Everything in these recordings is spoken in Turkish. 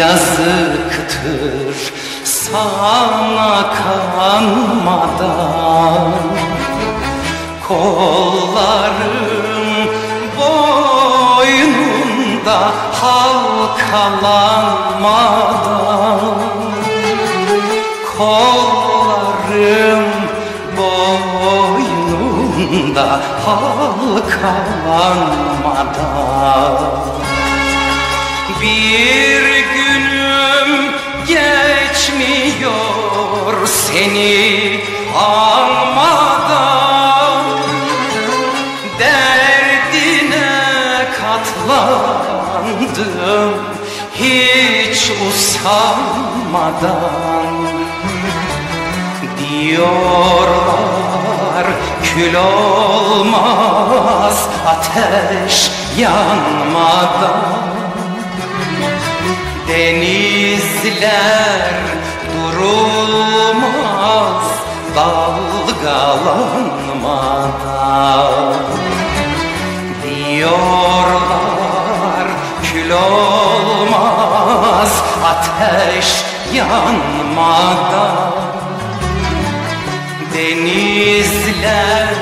yazıktır sana kanmadan. Kollarım boynunda halkalanmadan. Kollarım boynunda halkalanmadan. Bir günüm geçmiyor seni almadan. Derdine katlandım hiç usanmadan. Diyorlar kül olmaz ateş yanmadan. Denizler durulmaz dalgalanmadan. Diyorlar kül olmaz ateş yanmadan. Denizler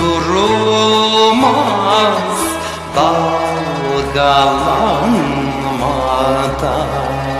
durulmaz dalgalanmadan.